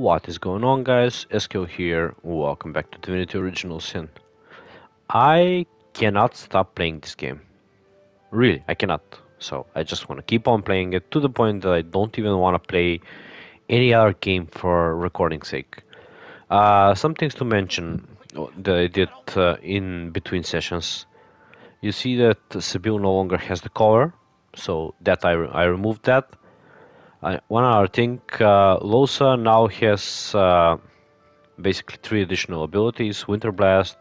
What is going on, guys? Eskyl here, welcome back to Divinity Original Sin. I cannot stop playing this game. Really, I cannot. So I just want to keep on playing it to the point that I don't even want to play any other game for recording's sake. Some things to mention that I did in between sessions. You see that Sebille no longer has the collar, so that I removed that. One other thing, Lohse now has basically 3 additional abilities: Winter Blast,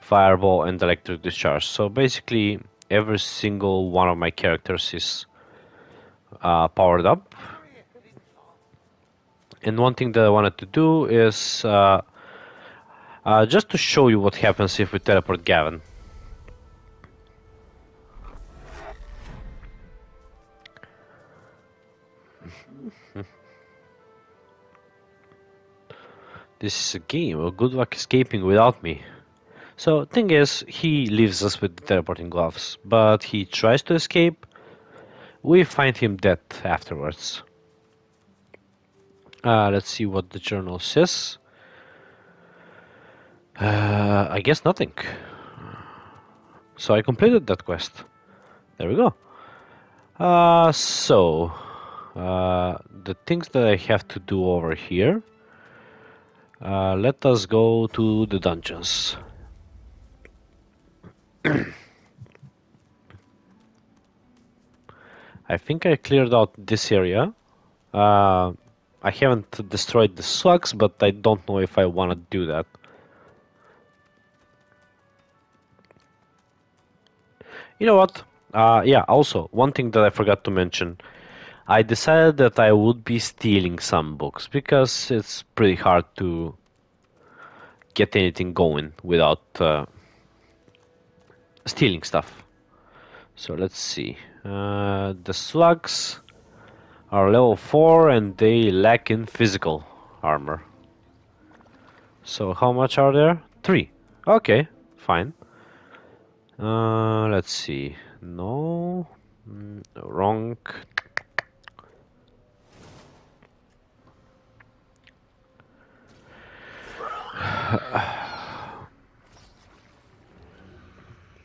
Fireball, and Electric Discharge. So basically every single one of my characters is powered up. And one thing that I wanted to do is just to show you what happens if we teleport Gavin. This is a game, well, good luck escaping without me. So, thing is, he leaves us with the teleporting gloves, but he tries to escape. We find him dead afterwards. Let's see what the journal says. I guess nothing. So I completed that quest. There we go. The things that I have to do over here. Let us go to the dungeons. I think I cleared out this area. I haven't destroyed the slugs, but I don't know if I want to do that. You know what? Yeah, also, one thing that I forgot to mention. I decided that I would be stealing some books, because it's pretty hard to get anything going without stealing stuff. So let's see. The slugs are level 4 and they lack in physical armor. So how much are there? 3. Okay, fine. Let's see. No, wrong.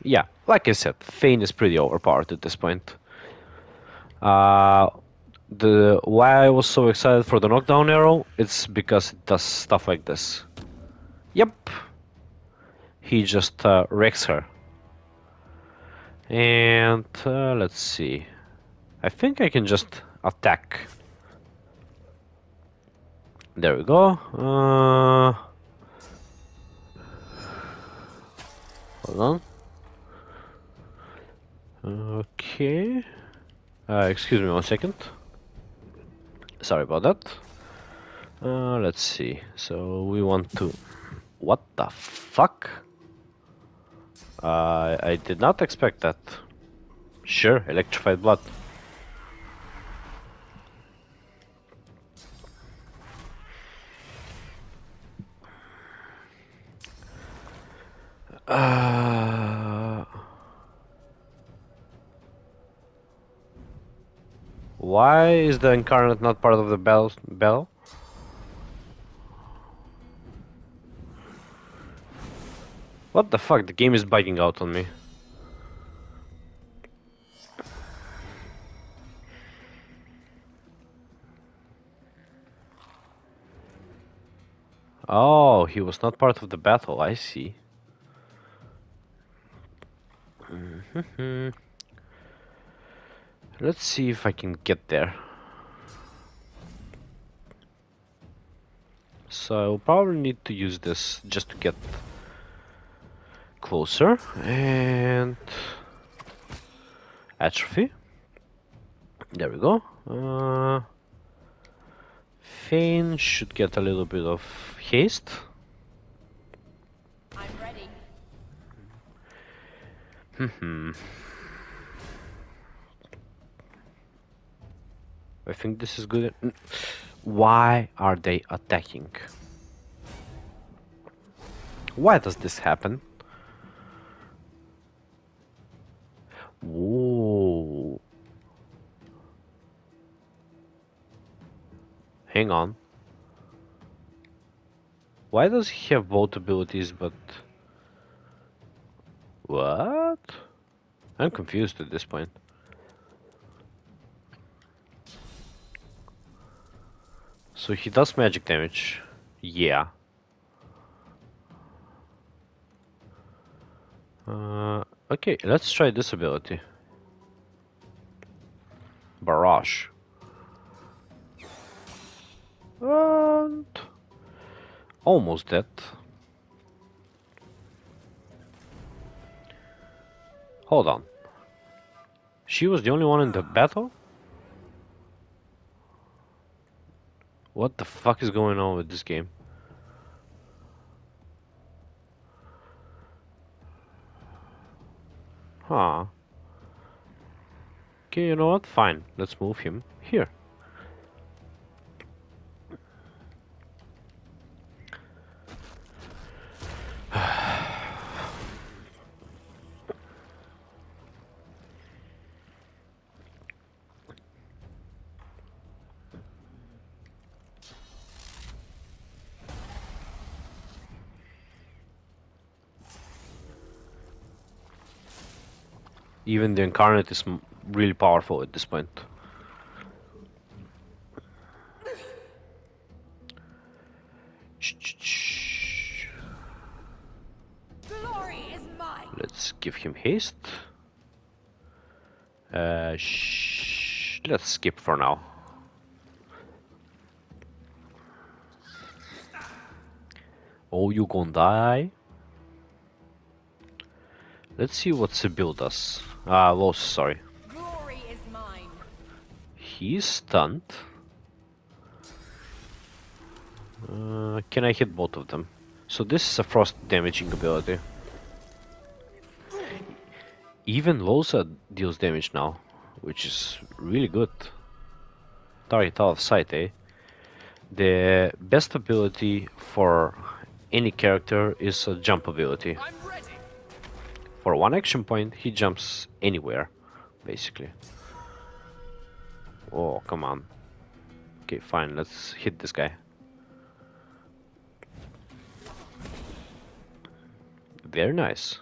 Yeah, like I said, Fane is pretty overpowered at this point. Why I was so excited for the knockdown arrow, it's because it does stuff like this. Yep. He just wrecks her. And let's see. I think I can just attack. There we go. Hold on. Okay. Excuse me one second. Sorry about that. Let's see. So we want to... What the fuck? I did not expect that. Sure, electrified blood. Why is the incarnate not part of the bell? What the fuck? The game is bugging out on me. Oh, he was not part of the battle, I see. Let's see if I can get there. So I'll probably need to use this just to get closer. And atrophy. There we go. Fane should get a little bit of haste. I'm ready. I think this is good. Why are they attacking? Why does this happen? Whoa. Hang on. Why does he have both abilities, but... What? I'm confused at this point. So he does magic damage. Yeah. Okay, let's try this ability. Barrage. And... almost dead. Hold on. She was the only one in the battle? What the fuck is going on with this game? Huh. Okay, you know what? Fine. Let's move him here. Even the incarnate is really powerful at this point. Glory is mine. Let's give him haste. Let's skip for now. Oh, you gonna die? Let's see what Sebille does. Lohse, sorry. Glory is mine. He's stunned. Can I hit both of them? So this is a frost damaging ability. Even Lohse deals damage now, which is really good. Target out of sight, eh? The best ability for any character is a jump ability. For one action point, he jumps anywhere, basically. Oh, come on. Okay, fine, let's hit this guy. Very nice.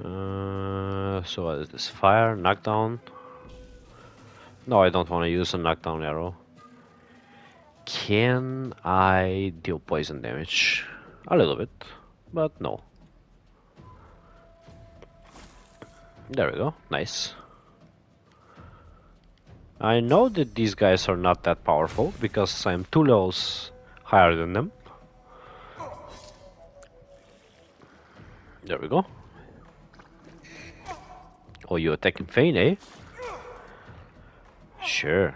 So what is this? Fire, knockdown. No, I don't want to use a knockdown arrow. Can I deal poison damage? A little bit, but no. There we go, nice. I know that these guys are not that powerful because I'm 2 levels higher than them. There we go. Oh, you attacking Fane, eh? Sure.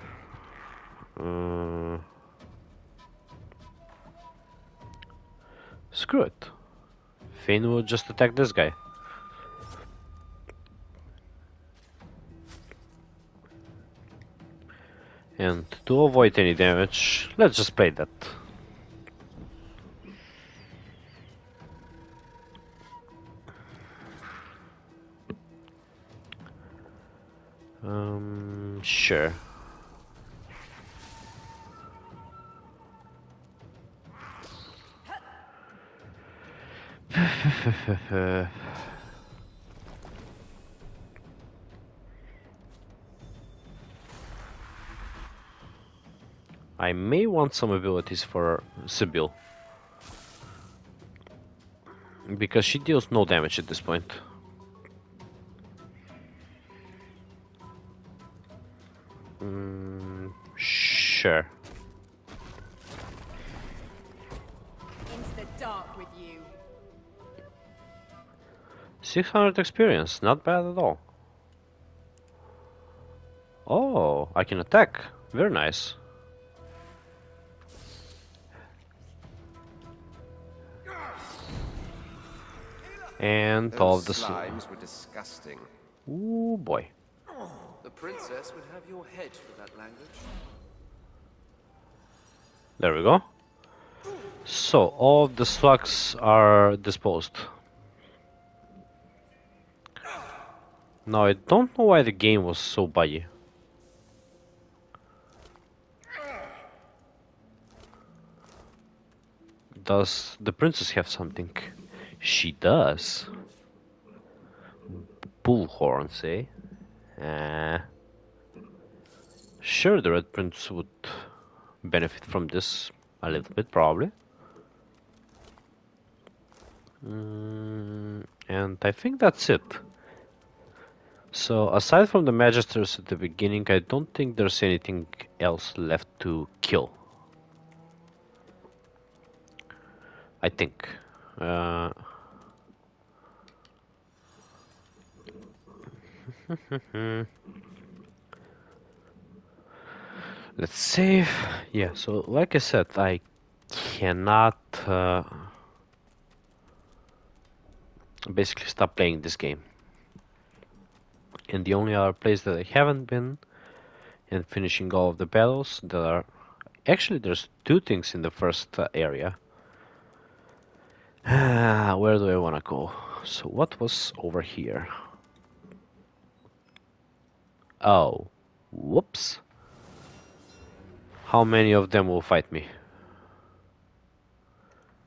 Screw it. Fane will just attack this guy. And to avoid any damage, let's just play that. Sure. I may want some abilities for Sebille, because she deals no damage at this point. Sure. Into the dark with you. 600 experience, not bad at all. Oh, I can attack. Very nice. And those all of the slimes were disgusting. Ooh boy. The princess would have your head for that language. There we go. So all of the slugs are disposed. Now I don't know why the game was so buggy. Does the princess have something? She does. Bull horns, eh? Sure, the Red Prince would benefit from this a little bit, probably. And I think that's it. So, aside from the Magisters at the beginning, I don't think there's anything else left to kill. I think. Let's save. Yeah, so like I said, I cannot basically stop playing this game. And the only other place that I haven't been and finishing all of the battles that are... Actually, there's two things in the first area. Where do I want to go? So what was over here? Oh, whoops. How many of them will fight me?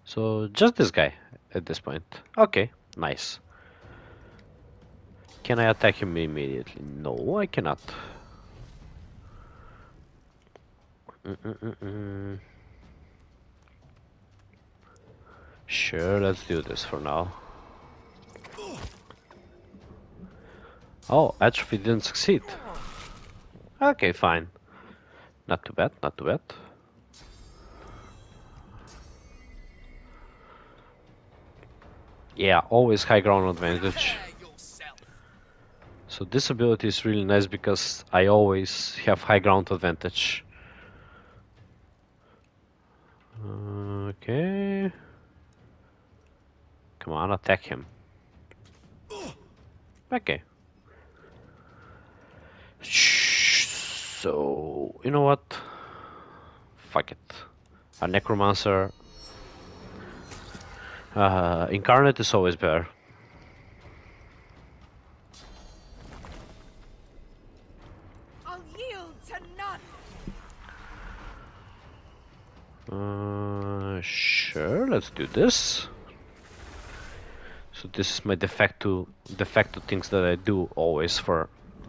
So just this guy at this point. Okay, nice. Can I attack him immediately? No, I cannot. Sure, let's do this for now. Oh, atrophy didn't succeed. Okay, fine. Not too bad, not too bad. Yeah, always high ground advantage. So this ability is really nice because I always have high ground advantage. Okay. Come on, attack him. Okay. So, you know what? Fuck it. A necromancer incarnate is always better. Sure, let's do this. So this is my de facto things that I do always for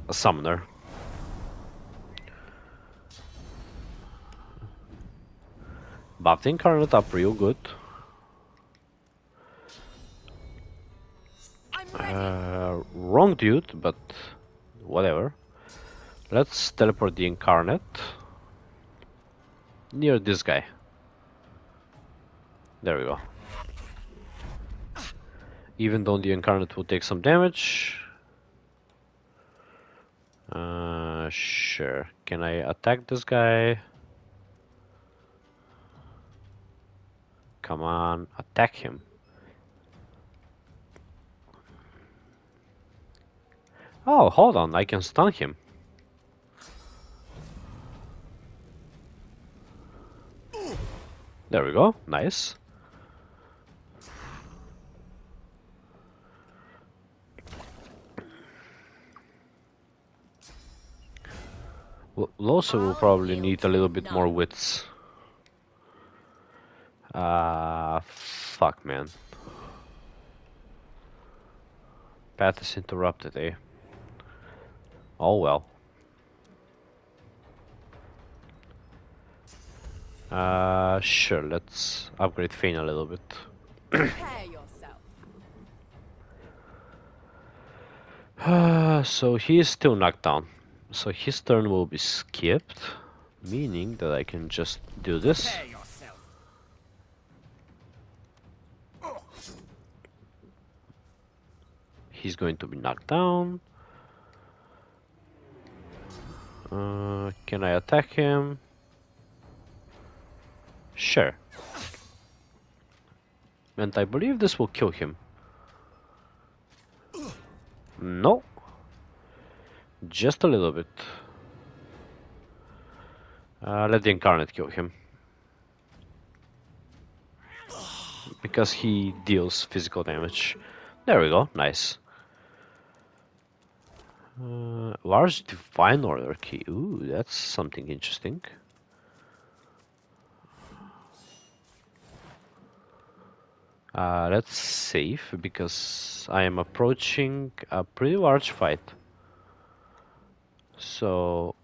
a summoner. Buff the incarnate up real good. Wrong dude, but whatever. Let's teleport the incarnate near this guy. There we go. Even though the incarnate will take some damage. Sure. Can I attack this guy? Come on, attack him. Oh, hold on, I can stun him. There we go, nice. Lohse will probably need a little bit more wits. Fuck, man. Path is interrupted, eh? Oh well. Sure, let's upgrade Fane a little bit. Prepare yourself. So he is still knocked down. So his turn will be skipped, meaning that I can just do this. He's going to be knocked down. Can I attack him? Sure. And I believe this will kill him. No. Just a little bit. Let the incarnate kill him. Because he deals physical damage. There we go, nice. Large divine order key. Ooh, that's something interesting. Let's save, because I am approaching a pretty large fight. So...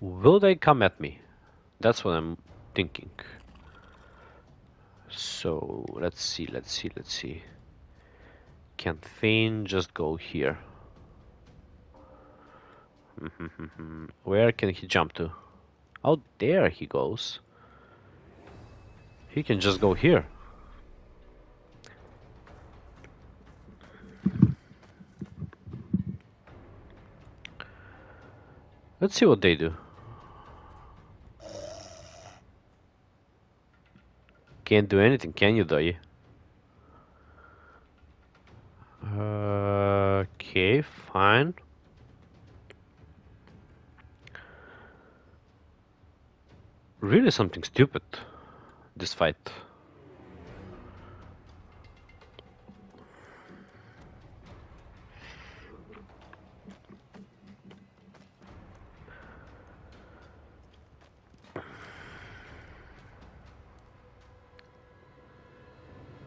Will they come at me? That's what I'm thinking. So, let's see. Can Fane just go here? Where can he jump to? Oh, there he goes. He can just go here. Let's see what they do. Can't do anything, can you, Doy? Okay, fine. Really something stupid, this fight.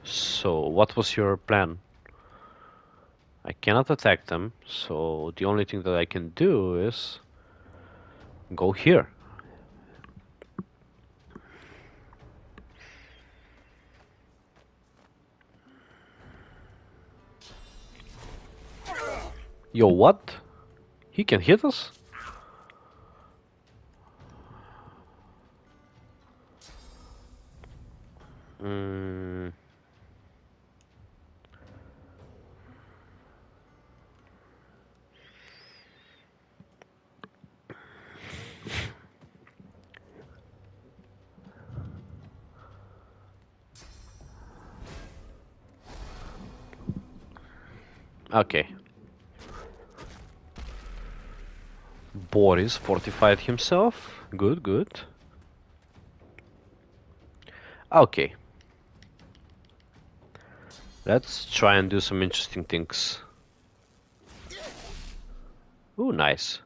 So, what was your plan? I cannot attack them, so the only thing that I can do is go here. Yo, what? He can hit us? Okay. Boris fortified himself. Good, good. Okay. Let's try and do some interesting things. Ooh, nice.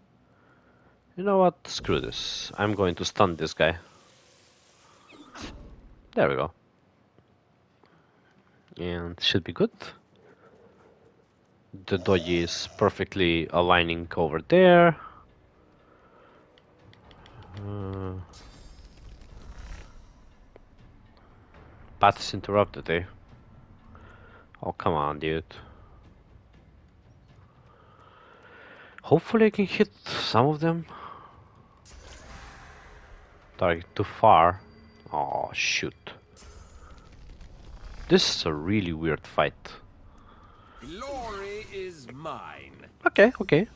You know what? Screw this. I'm going to stun this guy. There we go. And should be good. The dodgy is perfectly aligning over there. Path is interrupted, eh? Oh, come on, dude. Hopefully I can hit some of them. Target too far. Oh, shoot. This is a really weird fight. Glory is mine. Okay, okay.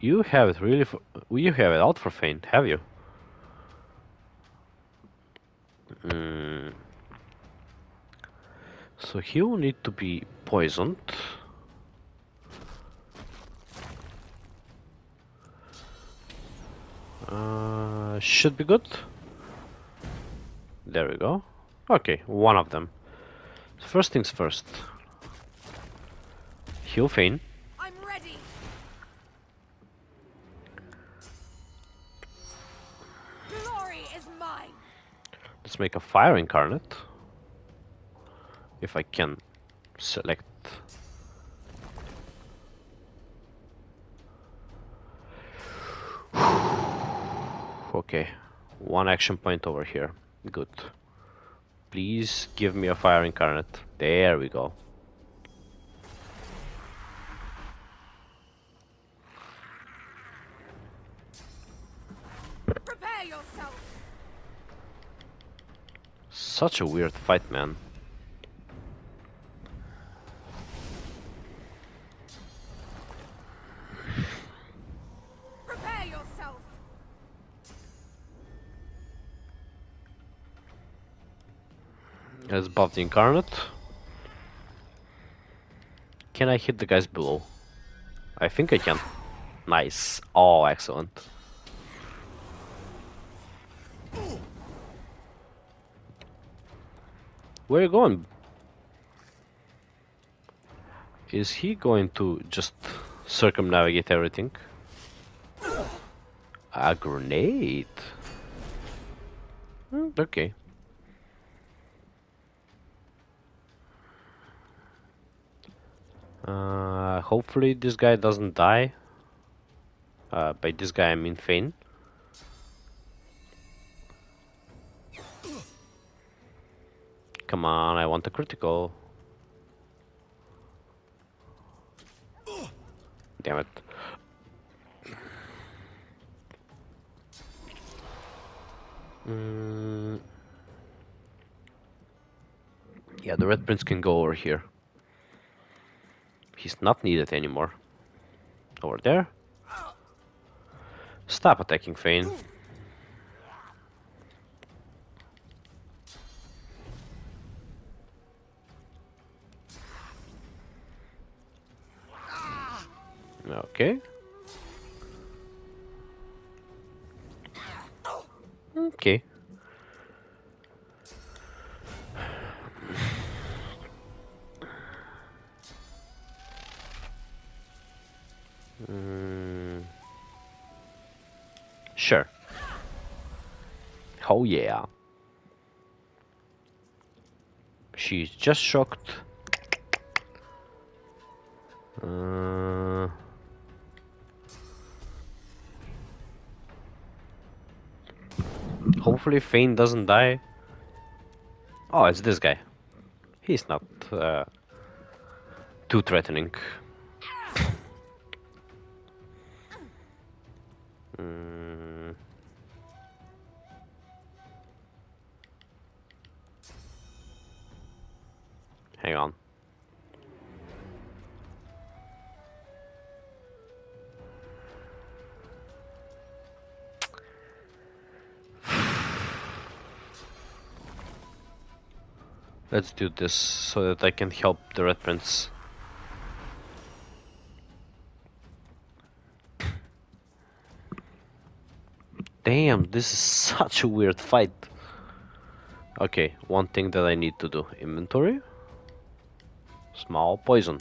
You have it really. You have it out for Fane, have you? So he will need to be poisoned. Should be good. There we go. Okay, one of them. First things first. Heal Fane. I'm ready. Glory is mine. Let's make a fire incarnate. If I can select. Okay, one action point over here. Good. Please give me a fire incarnate. There we go. Prepare yourself. Such a weird fight, man. Let's buff the incarnate. Can I hit the guys below? I think I can. Nice. Oh, excellent. Where are you going? is he going to just circumnavigate everything? A grenade? Okay. Hopefully this guy doesn't die. By this guy I mean Fane. Come on, I want a critical. Damn it. Yeah, the Red Prince can go over here. He's not needed anymore. Over there. Stop attacking Fane. Okay. Okay. Sure. Oh yeah. She's just shocked. Hopefully Fane doesn't die. Oh, it's this guy. He's not too threatening. Hang on. Let's do this so that I can help the Red Prince. Damn, this is such a weird fight. Okay, one thing that I need to do. Inventory. Small poison.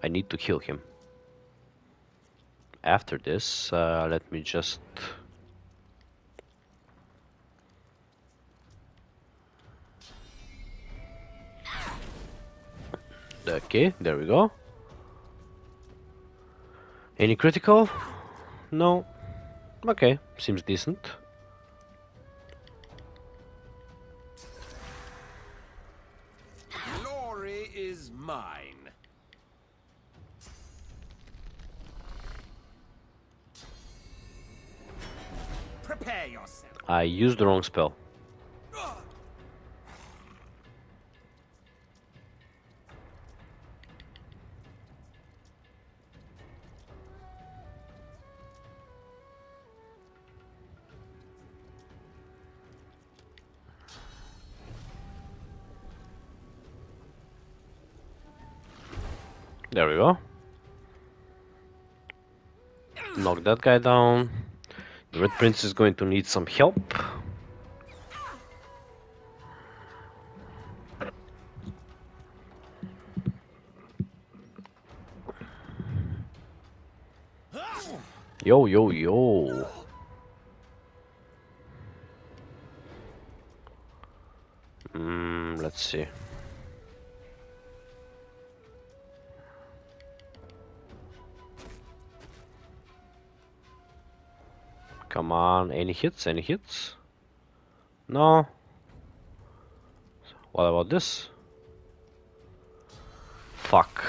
I need to heal him. After this, let me just... Okay, there we go. Any critical? No. Okay, seems decent. Glory is mine. Prepare yourself. I used the wrong spell. There we go. Knock that guy down. The Red Prince is going to need some help. Yo, yo, yo. Let's see. Come on, any hits? Any hits? No. What about this? Fuck.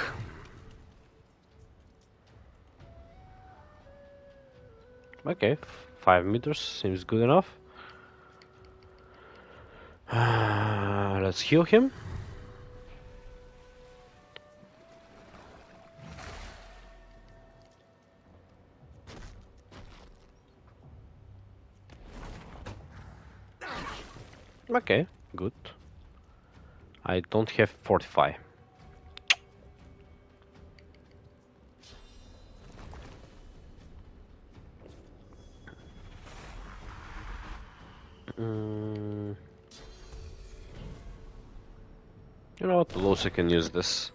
Okay, 5 meters seems good enough. Let's heal him. Okay, good. I don't have fortify. You know what, Lohse can use this.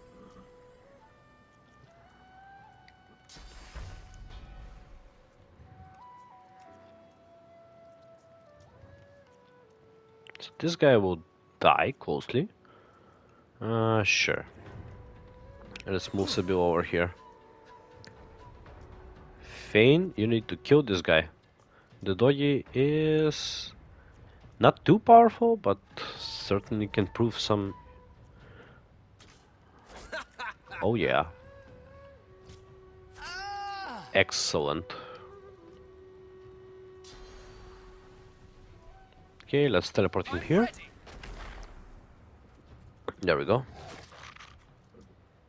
So this guy will die closely. Sure. Let's move Sebille over here. Fane, you need to kill this guy. The doggy is not too powerful, but certainly can prove some. Oh yeah. Excellent. Okay, let's teleport him here. There we go.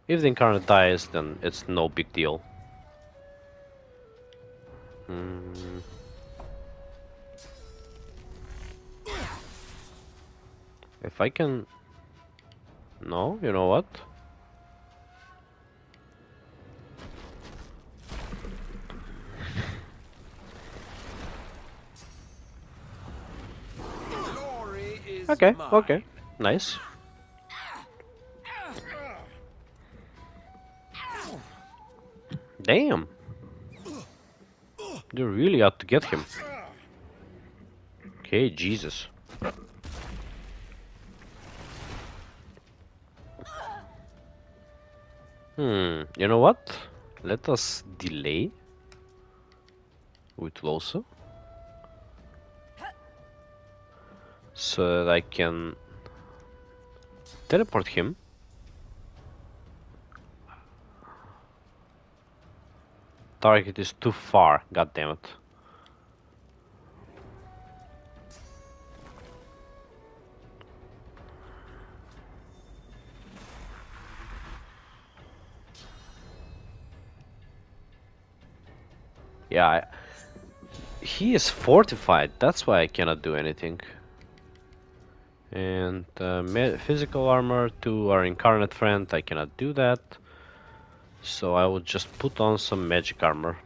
If the incarnate dies, then it's no big deal. If I can... No, you know what? Okay, okay, nice. Damn. They really ought to get him. Okay, Jesus. You know what? Let us delay with Lohse, so that I can teleport him. Target is too far, god damn it. Yeah, he is fortified, that's why I cannot do anything. And physical armor to our incarnate friend, I cannot do that. So I will just put on some magic armor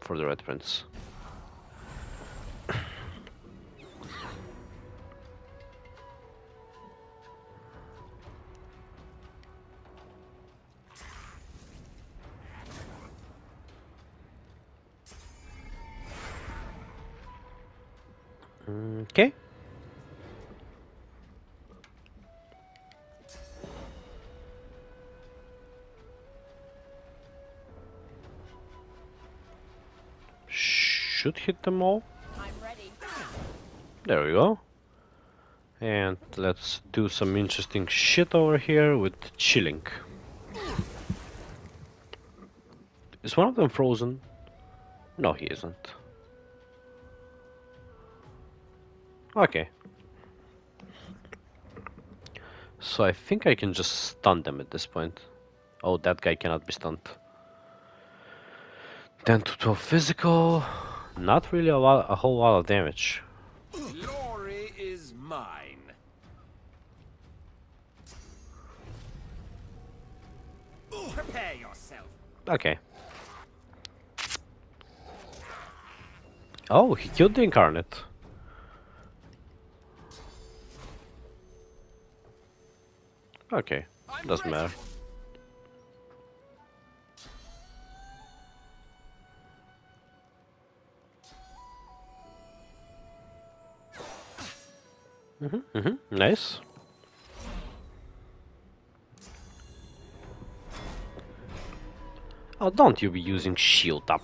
for the Red Prince. Okay. Should hit them all. I'm ready. There we go. And let's do some interesting shit over here with chilling. Is one of them frozen? No, he isn't. Okay. So I think I can just stun them at this point. Oh, that guy cannot be stunned. 10 to 12 physical. Not really a whole lot of damage. Glory is mine. Prepare yourself. Okay. Oh, he killed the incarnate. Okay, doesn't matter. Nice. Oh, don't you be using shield up.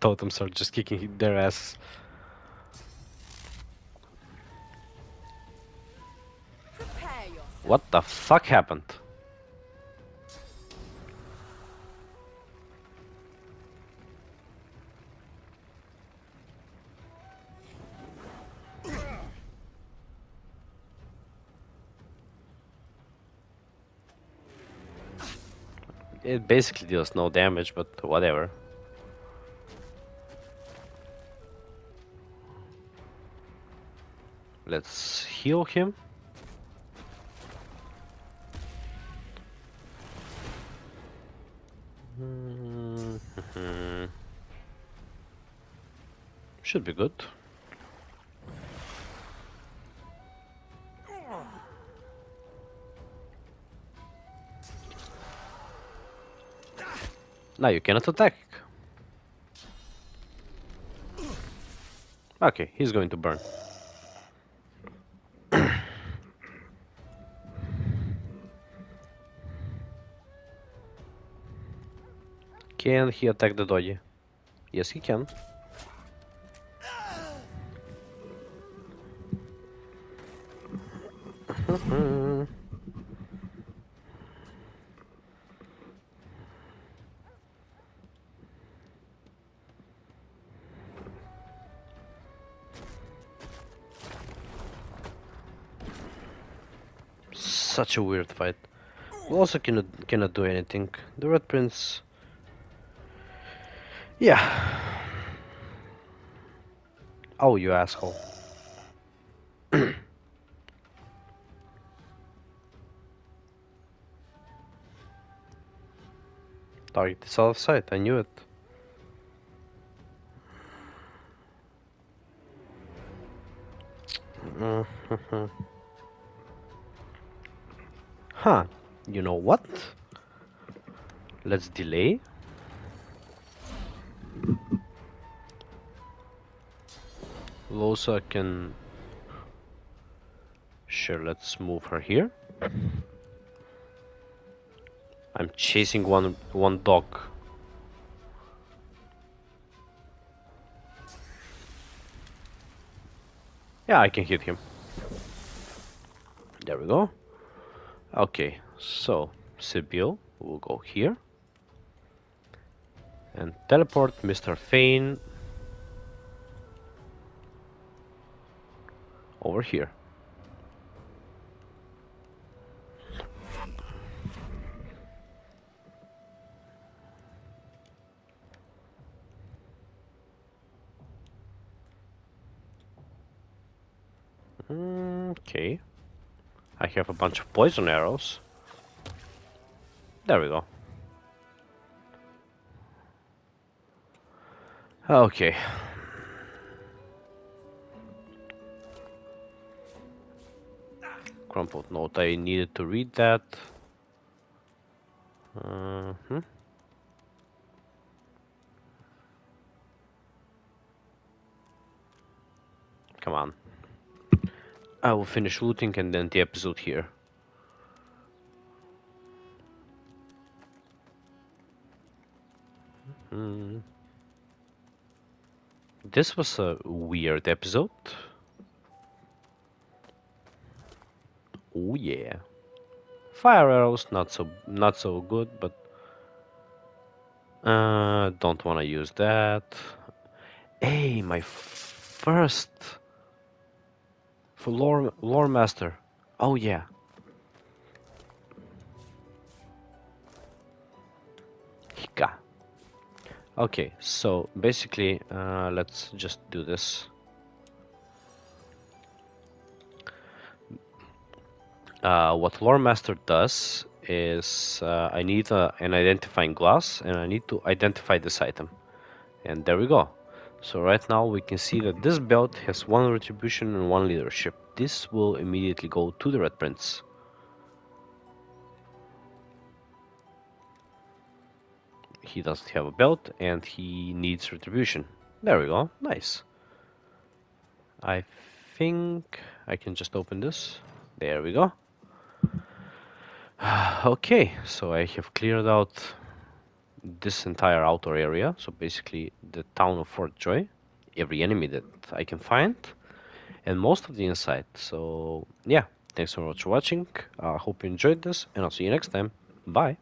Totems are just kicking their ass. What the fuck happened? It basically deals no damage, but whatever. Let's heal him. Should be good. Now you cannot attack. Okay, he's going to burn. Can he attack the doggy? Yes, he can. Such a weird fight. We also cannot do anything. The Red Prince. Yeah. Oh, you asshole. Target is out of sight, I knew it. Huh, you know what? Let's delay. Lohse can... Sure, let's move her here. I'm chasing one dog. Yeah, I can hit him. There we go. Okay, so Sebille will go here and teleport Mr. Fane over here. Okay. I have a bunch of poison arrows. There we go. Okay. Crumpled note, I needed to read that. Come on. I will finish looting and end the episode here. This was a weird episode. Oh yeah. Fire arrows, not so good, but don't wanna use that. Hey, my first for lore master. Oh yeah. Hika. Okay, so basically let's just do this. What lore master does is I need an identifying glass and I need to identify this item. And there we go. So right now we can see that this belt has 1 retribution and 1 leadership. This will immediately go to the Red Prince. He doesn't have a belt and he needs retribution. There we go, nice. I think I can just open this. There we go. Okay, so I have cleared out this entire outdoor area, so basically the town of Fort Joy, every enemy that I can find, and most of the inside. So yeah, thanks so much for watching. I hope you enjoyed this, and I'll see you next time. Bye.